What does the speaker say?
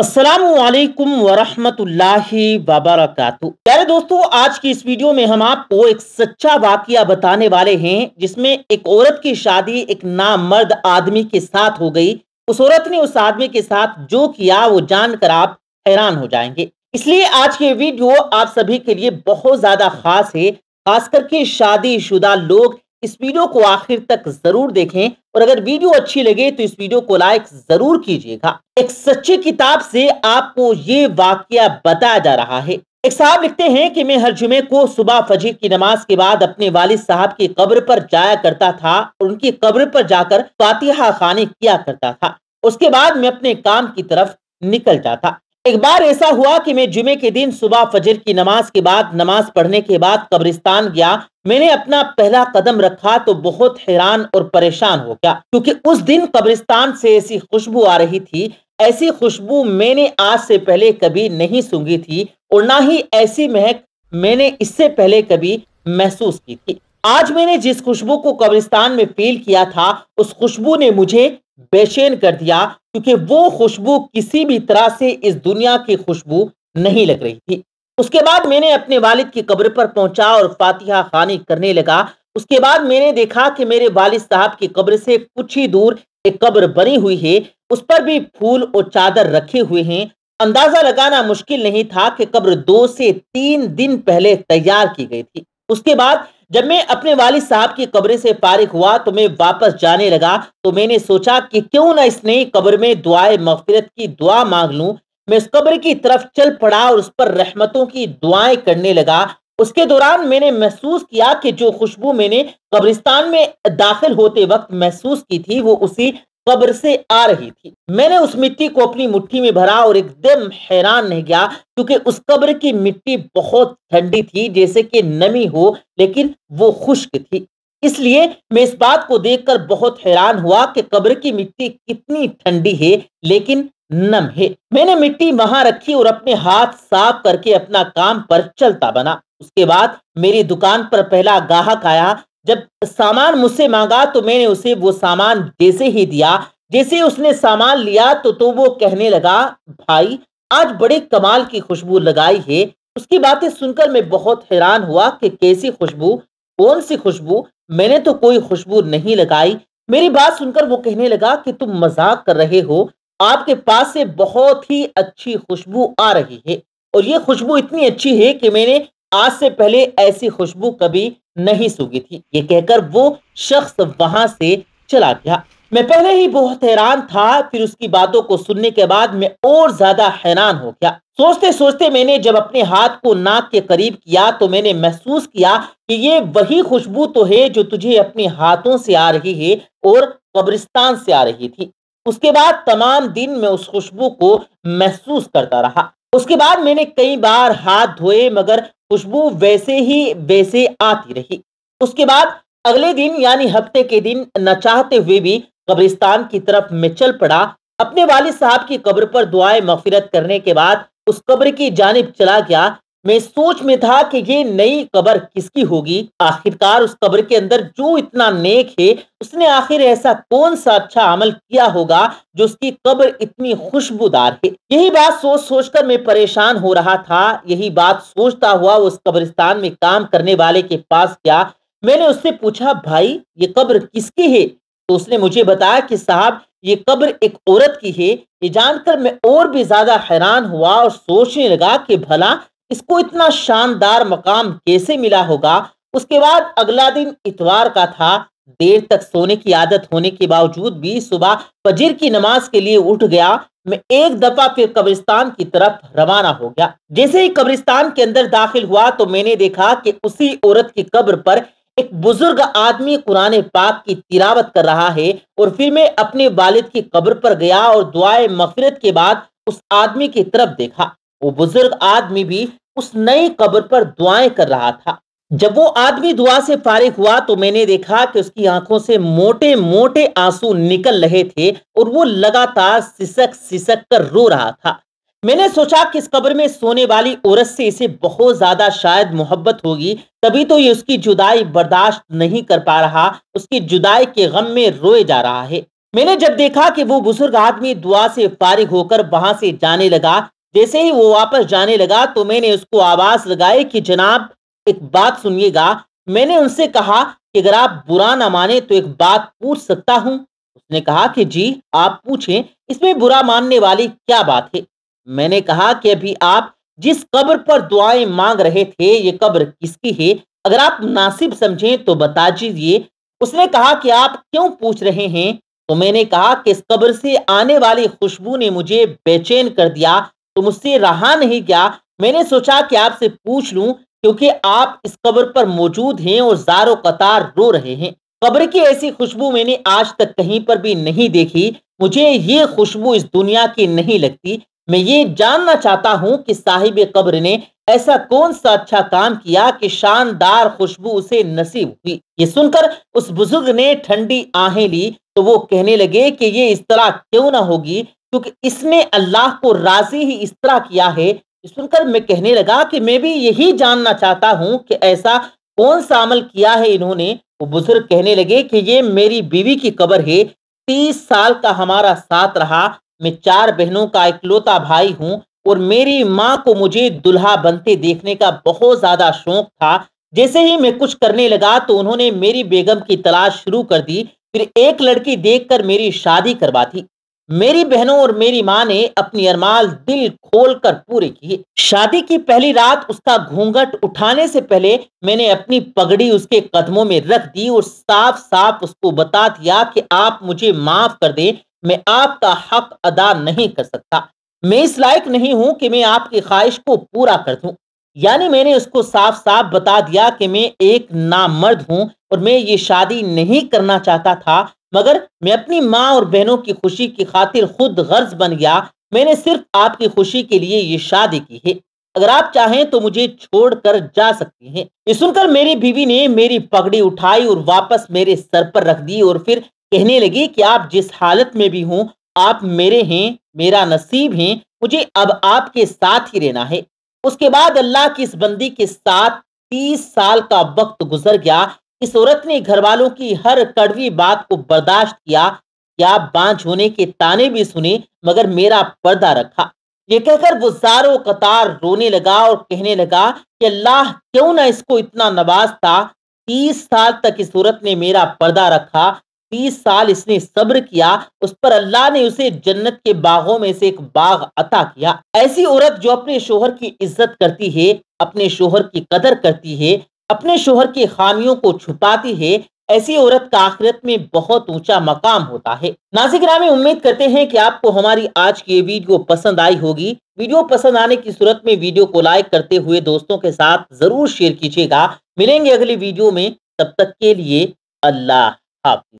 अस्सलामुअलैकुम वरहमतुल्लाहि वबरकातुहू। प्यारे दोस्तों, आज की इस वीडियो में हम आपको एक सच्चा वाकया बताने वाले हैं जिसमें एक औरत की शादी एक नामर्द आदमी के साथ हो गई। उस औरत ने उस आदमी के साथ जो किया वो जानकर आप हैरान हो जाएंगे, इसलिए आज की वीडियो आप सभी के लिए बहुत ज्यादा खास है। खास करके शादीशुदा लोग इस वीडियो को आखिर तक जरूर देखें और अगर वीडियो अच्छी लगे तो इस वीडियो को लाइक जरूर कीजिएगा। एक सच्ची किताब से आपको ये वाकया बताया जा रहा है। एक साहब लिखते हैं कि मैं हर जुमे को सुबह फजर की नमाज के बाद अपने वालिद साहब की कब्र पर जाया करता था और उनकी कब्र पर जाकर फातिहा खानी किया करता था। उसके बाद मैं अपने काम की तरफ निकल जाता। एक बार ऐसा हुआ कि मैं जुमे के दिन सुबह फजर की नमाज के बाद नमाज पढ़ने के बाद कब्रिस्तान गया। मैंने अपना पहला कदम रखा तो बहुत हैरान और परेशान हो गया, क्योंकि उस दिन कब्रिस्तान से ऐसी खुशबू आ रही थी, ऐसी खुशबू मैंने आज से पहले कभी नहीं सूंघी थी और ना ही ऐसी महक मैंने इससे पहले कभी महसूस की थी। आज मैंने जिस खुशबू को कब्रिस्तान में फील किया था उस खुशबू ने मुझे बेचैन कर दिया, क्योंकि वो खुशबू किसी भी तरह से इस दुनिया की खुशबू नहीं लग रही थी। उसके बाद मैंने अपने वालिद की कब्र पर पहुंचा और फातिहा खानी करने लगा। उसके बाद मैंने देखा कि मेरे वालिद साहब की कब्र से कुछ ही दूर एक कब्र बनी हुई है, उस पर भी फूल और चादर रखे हुए हैं। अंदाजा लगाना मुश्किल नहीं था कि कब्र 2 से 3 दिन पहले तैयार की गई थी। उसके बाद जब मैं अपने वालिद साहब की कब्र से फारिग हुआ तो मैं वापस जाने लगा, तो मैंने सोचा कि क्यों ना इस नई कब्र में दुआए मगफिरत की दुआ मांग लूं। मैं उस कब्र की तरफ चल पड़ा और उस पर रहमतों की दुआएं करने लगा। उसके दौरान मैंने महसूस किया कि जो खुशबू मैंने कब्रिस्तान में दाखिल होते वक्त महसूस की थी वो उसी कब्र से आ रही थी। मैंने उस मिट्टी को अपनी मुट्ठी में भरा और एकदम हैरान रह गया, क्योंकि उस कब्र की मिट्टी बहुत ठंडी थी, जैसे कि नमी हो, लेकिन वो खुश्क थी। इसलिए मैं इस बात को देखकर बहुत हैरान हुआ कि कब्र की मिट्टी कितनी ठंडी है लेकिन नम है। मैंने मिट्टी वहां रखी और अपने हाथ साफ करके अपना काम पर चलता बना। उसके बाद मेरी दुकान पर पहला ग्राहक आया। जब सामान मुझसे मांगा तो मैंने उसे वो सामान जैसे ही दिया। जैसे उसने सामान लिया तो वो कहने लगा, भाई आज बड़े कमाल की खुशबू लगाई है। उसकी बातें सुनकर मैं बहुत हैरान हुआ कि कैसी खुशबू, कौन सी खुशबू, मैंने तो कोई खुशबू नहीं लगाई। मेरी बात सुनकर वो कहने लगा कि तुम मजाक कर रहे हो, आपके पास से बहुत ही अच्छी खुशबू आ रही है और ये खुशबू इतनी अच्छी है कि मैंने आज से पहले ऐसी खुशबू कभी नहीं सूंघी थी। ये कहकर वो शख्स वहां से चला गया। मैं पहले ही बहुत हैरान था, फिर उसकी बातों को सुनने के बाद मैं और ज्यादा हैरान हो गया। सोचते सोचते मैंने जब अपने हाथ को नाक के करीब किया तो मैंने महसूस किया कि ये वही खुशबू तो है जो तुझे अपने हाथों से आ रही है और कब्रिस्तान से आ रही थी। उसके बाद तमाम दिन मैं उस खुशबू को महसूस करता रहा। उसके बाद मैंने कई बार हाथ धोए मगर खुशबू वैसे आती रही। उसके बाद अगले दिन यानी हफ्ते के दिन न चाहते हुए भी कब्रिस्तान की तरफ मैं चल पड़ा। अपने वालिद साहब की कब्र पर दुआएं मगफिरत करने के बाद उस कब्र की जानिब चला गया। मैं सोच में था कि ये नई कब्र किसकी होगी, आखिरकार उस कब्र के अंदर जो इतना नेक है उसने आखिर ऐसा कौन सा अच्छा अमल किया होगा जो उसकी कब्र इतनी खुशबूदार है। यही बात सोच सोच कर मैं परेशान हो रहा था। यही बात सोचता हुआ उस कब्रिस्तान में काम करने वाले के पास गया। मैंने उससे पूछा, भाई ये कब्र किसकी है? तो उसने मुझे बताया कि साहब ये कब्र एक औरत की है। ये जानकर मैं और भी ज्यादा हैरान हुआ और सोचने लगा कि भला इसको इतना शानदार मकाम कैसे मिला होगा। उसके बाद अगला दिन इतवार का था। देर तक सोने की आदत होने के बावजूद भी सुबह फजर की नमाज के लिए उठ गया। मैं एक दफा फिर कब्रिस्तान की तरफ रवाना हो गया। जैसे ही कब्रिस्तान के अंदर दाखिल हुआ तो मैंने देखा कि उसी औरत की कब्र पर एक बुजुर्ग आदमी कुरान पाक की तिलावत कर रहा है और फिर मैं अपने वालिद की कब्र पर गया और दुआए मगफिरत के बाद उस आदमी की तरफ देखा। वो बुजुर्ग आदमी भी उस नई कब्र पर दुआएं कर रहा था। जब वो आदमी दुआ से फारिग हुआ तो मैंने देखा कि उसकी आंखों से मोटे मोटे आंसू निकल रहे थे और वो लगातार सिसक कर रो रहा था। मैंने सोचा कि इस कब्र में सोने वाली औरत से इसे बहुत ज्यादा शायद मोहब्बत होगी, तभी तो ये उसकी जुदाई बर्दाश्त नहीं कर पा रहा, उसकी जुदाई के गम में रोए जा रहा है। मैंने जब देखा कि वो बुजुर्ग आदमी दुआ से फारिग होकर वहां से जाने लगा, जैसे ही वो वापस जाने लगा तो मैंने उसको आवाज लगाई कि जनाब एक बात सुनिएगा। मैंने उनसे कहा कि अगर आप बुरा ना माने तो एक बात पूछ सकता हूं। उसने कहा कि जी आप पूछें, इसमें बुरा मानने वाली क्या बात है। मैंने कहा कि अभी आप जिस कब्र पर दुआएं मांग रहे थे ये कब्र किसकी है, अगर आप मुनासिब समझें तो बता दीजिए। उसने कहा कि आप क्यों पूछ रहे हैं। तो मैंने कहा कि इस कब्र से आने वाली खुशबू ने मुझे बेचैन कर दिया तो मुझसे रहा नहीं गया। मैंने सोचा कि आपसे पूछ लूं क्योंकि आप इस कब्र पर मौजूद हैं और जारो कतार रो रहे हैं। कब्र की ऐसी खुशबू मैंने आज तक कहीं पर भी नहीं देखी। मुझे ये खुशबू इस दुनिया की नहीं लगती। मैं ये जानना चाहता हूँ कि साहिब कब्र ने ऐसा कौन सा अच्छा काम किया कि शानदार खुशबू उसे नसीब हुई। ये सुनकर उस बुजुर्ग ने ठंडी आहें ली तो वो कहने लगे कि ये इस तरह क्यों ना होगी, क्योंकि इसने अल्लाह को राजी ही इस तरह किया है। सुनकर मैं कहने लगा कि मैं भी यही जानना चाहता हूँ कि ऐसा कौन सा अमल किया है इन्होंने। वो बुजुर्ग कहने लगे कि ये मेरी बीवी की कब्र है। 30 साल का हमारा साथ रहा। मैं 4 बहनों का इकलौता भाई हूँ और मेरी माँ को मुझे दुल्हा बनते देखने का बहुत ज्यादा शौक था। जैसे ही मैं कुछ करने लगा तो उन्होंने मेरी बेगम की तलाश शुरू कर दी, फिर एक लड़की देखकर मेरी शादी करवा दी। मेरी बहनों और मेरी माँ ने अपनी अरमाल दिल खोलकर पूरे किए। शादी की पहली रात उसका घूंघट उठाने से पहले मैंने अपनी पगड़ी उसके कदमों में रख दी और साफ साफ उसको बता दिया कि आप मुझे माफ कर दें, मैं आपका हक अदा नहीं कर सकता। मैं इस लायक नहीं हूं कि मैं आपकी ख्वाहिश को पूरा कर दूं। यानी मैंने उसको साफ साफ बता दिया कि मैं एक नामर्द हूं और मैं ये शादी नहीं करना चाहता था, मगर मैं अपनी माँ और बहनों की खुशी की खातिर खुद गर्ज बन गया। मैंने सिर्फ आपकी खुशी के लिए ये शादी की है। अगर आप चाहें तो मुझे छोड़कर जा सकती हैं। ये सुनकर मेरी बीवी ने मेरी पगड़ी उठाई और वापस मेरे सर पर रख दी और फिर कहने लगी कि आप जिस हालत में भी हों आप मेरे हैं, मेरा नसीब हैं, मुझे अब आपके साथ ही रहना है। उसके बाद अल्लाह की इस बंदी के साथ 30 साल का वक्त गुजर गया। इस औरत ने घर वालों की हर कड़वी बात को बर्दाश्त किया, क्या बांझ होने के ताने भी सुने, मगर मेरा पर्दा रखा। ये कहकर वो जारो कतार रोने लगा और कहने लगा कि अल्लाह क्यों ना इसको इतना नवाजता। 30 साल तक इस औरत ने मेरा पर्दा रखा। 30 साल इसने सब्र किया, उस पर अल्लाह ने उसे जन्नत के बागों में से एक बाग अता किया। ऐसी औरत जो अपने शोहर की इज्जत करती है, अपने शोहर की कदर करती है, अपने शोहर की खामियों को छुपाती है, ऐसी औरत का आखिरत में बहुत ऊंचा मकाम होता है। नाज़रीन, उम्मीद करते हैं कि आपको हमारी आज की ये वीडियो पसंद आई होगी। वीडियो पसंद आने की सूरत में वीडियो को लाइक करते हुए दोस्तों के साथ जरूर शेयर कीजिएगा। मिलेंगे अगली वीडियो में, तब तक के लिए अल्लाह हाफिज़।